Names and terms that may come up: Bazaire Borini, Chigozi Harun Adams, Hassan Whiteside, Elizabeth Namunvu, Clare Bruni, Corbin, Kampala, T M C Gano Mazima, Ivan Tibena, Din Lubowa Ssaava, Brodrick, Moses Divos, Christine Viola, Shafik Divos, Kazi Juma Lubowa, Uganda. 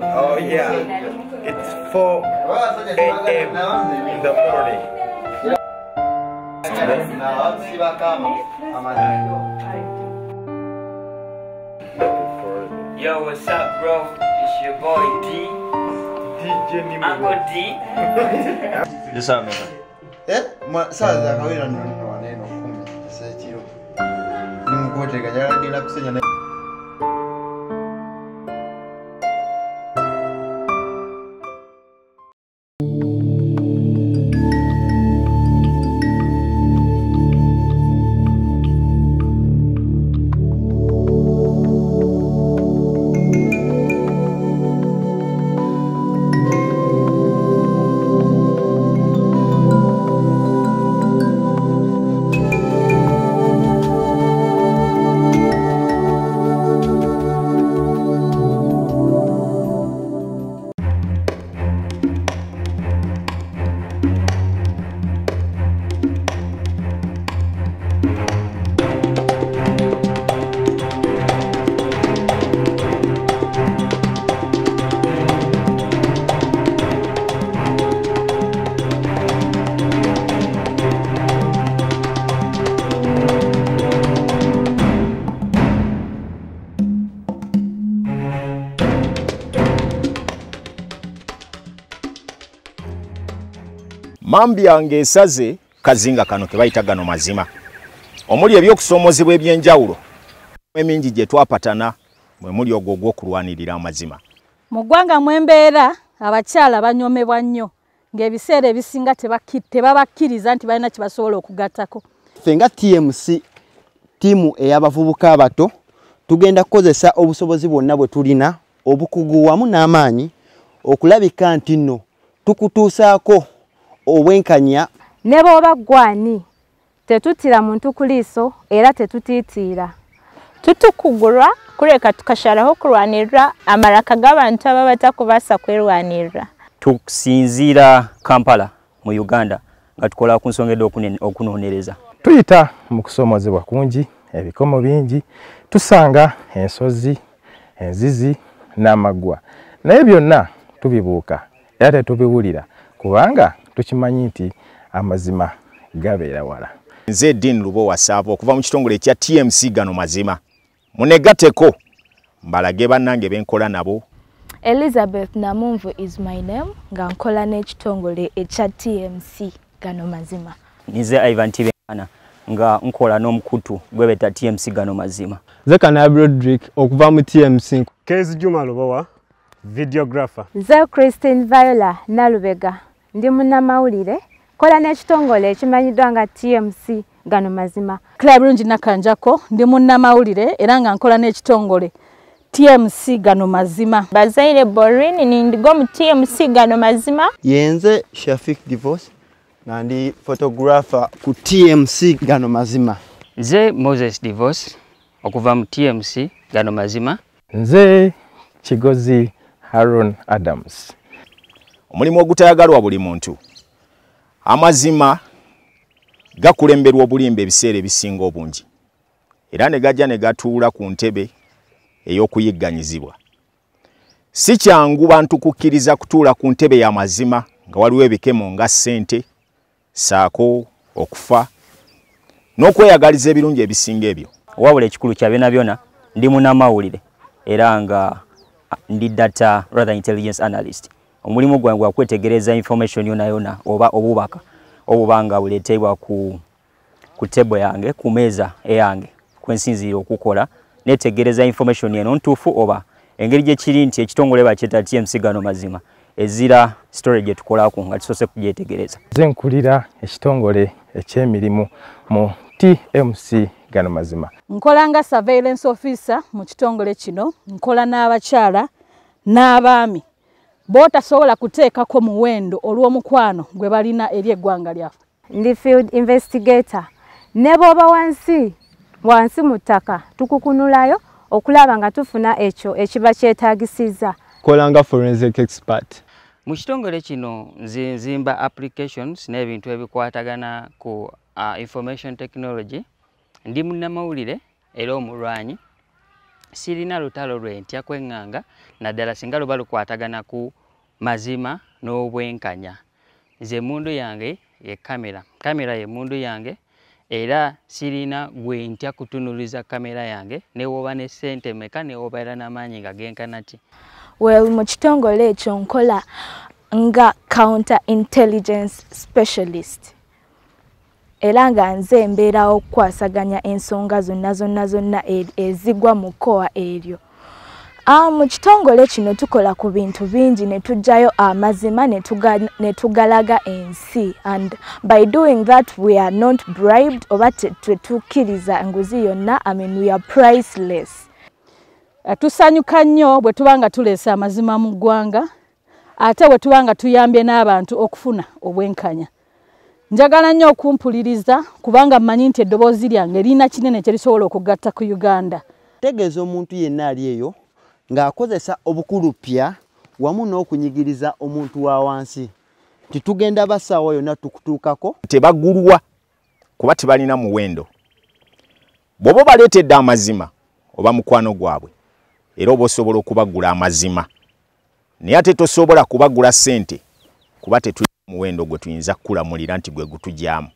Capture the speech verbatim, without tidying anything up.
Oh yeah, it's four a m in the morning. Yo, what's up, bro? It's your boy D. D J Uncle D. This up, man. Eh? Ma, sa za kawira ndono waneno kumi. Sasa chio. Nimgoje kajala bila kusenya. Mambi yange esaze kazinga kano ke bayita gano mazima. Omuli ebyokusomozebwa ebyenjawulo emingi gye twapatana mwe muli ogwo ogw'okulwanirira amazima. Mu ggwanga mw'embeera abakyala banyomebwa nnyo ng'ebiseera ebisinga tebabakkiriza nti balina kye basobola okugattako. Ffe nga T M C, ttiimu ey'abavubuka abato, tugenda kukozesa obusobozi bwonna bwe tulina obukugu wamu n'amaanyi okulabika nti nno tukutuusaako obwenkanya. Ne bwoba gwani tetutira muntu kuliiso era tetutiitiira. Tutukugura kureka tukasharaho kulwanirira amaraka g'abantu abatakubasa kwerwanirira. Tukusinziira Kampala mu Uganda nga tukola ku nsonga okunonereza. Tuyita mu kusomozebwa kungi, ebikomo bingi, tusanga ensozi, enzizi n'amaggwa. Naye byonna tubibuuka era tetubiwulira kubanga tukimanyi nti amazima gabeera wala. Nze Din Lubowa Ssaava okuva mu kitongole ekya T M C Gano Mazima. Munegateko mbalage bannange benkola nabo. Elizabeth Namunvu is my name, nga nkola n'ekitongole ekya T M C Gano Mazima. Nze Ivan Tibena nga nkola n'omukutu gwebeta T M C Gano Mazima. Nze kana Brodrick okuva mu T M C. Kazi Juma Lubowa, videographer. Nze Christine Viola Nalubega. Ndi munnamawulire kola n'ekitongole ekimanyiddwa nga T M C Gano Mazima. Clare Bruni nakanjako ndi munnamawulire era nga nkola n'ekitongole T M C Gano Mazima. Bazaire Borini nindigo mu T M C Gano Mazima. Yenze Shafik Divos nga ndi photographer ku T M C Gano Mazima. Nze Moses Divos okuva mu T M C Gano Mazima. Nze Chigozi Harun Adams. Omulimu ogutayagalwa buli muntu. Amazima gakulemberwa obulimba ebiseera ebisinga obungi. Era ne gajja ne gatuula ku ntebe ey'okuyigganyizibwa. Si kyangu bantu kukkiriza kutuula ku ntebe ya mazima nga waliwo ebikemo nga ssente, saako okufa, n'okweyagaliza ebirungi ebisinga ebyo. Wabula ekikulu kya byonna byonna ndi munnamawulire era nga ndi data rather intelligence analyst. Omulimu gwangu akwetegereza information yona yona oba obubaka obubanga buletebwa ku ku table yange ku meza eyange kwensinzira okukola netegereza information yeno ntufu oba engeri gye kiri nti ekitongole bakyeta T M C Gano Mazima ezira storage gye tukola ku nga tusose kugyetegereza. Nze nkulira ekitongole eky'emirimu mu T M C Gano Mazima. Nkola nga surveillance officer mu kitongole kino, nkola n'abakyala n'abaami bota sola kuteka ko muwendo olwo mukwano gwe balina eri eggwanga lyaffe. Ndi field investigator. Nebo ba wansi wansi mutaka tukukunulayo okulaba nga tufuna ekyo ekiba kyetaagisiza. Kolanga forensic expert. Mu kitongole kino nzi nzimba applications n'ebintu ebikwatagana ku uh, information technology. Ndi munnamawulire era omulwanyi silina lutalo lwenti ya kwenganga naddala singa luba lukwatagana ku mazima n'obwenkanya. Nze mundu yange ye kamera, kamera ye mundu yange era silina gwentya kutunuliza kamera yange newoba ne sente meka newoba era n'amaanyi nga genkana ki. Well, mu kitongole ekyo nkola nga counter intelligence specialist. Elanga nze mbeera okwasaganya ensonga zonna zonna zonna ezigwa mu kkowa eryo. Ah, mu kitongole kino tukola ku bintu bingi ne tujjayo amazima ne netugalaga ensi, and by doing that we are not bribed oba tetukiriza nguzi yonna. I mean, we are priceless. Tusanyuka nnyo bwe tubanga tuleesa amazima mu ggwanga ate bwe tubanga tuyambye n'abantu okufuna obwenkanya. Njagala nnyo okumpuliriza kubanga mmanyi nti eddoboozi lyange lirina kinene kye lisobola okugatta ku Uganda. Tegeeza omuntu yenna ali eyo ng'akozesa obukulupya wamu n'okunyigiriza omuntu wa wansi nti tugenda basaawa yonna tukutuukako. Tebagulwa kuba tebalina muwendo. Bw'oba baleetedde amazima oba mukwano gwabwe era oba osobola okubagula amazima, naye ate tosobola kubagula ssente kuba tetulina muwendo gwe tuyinza kukulamulira nti gwe gutujyamu.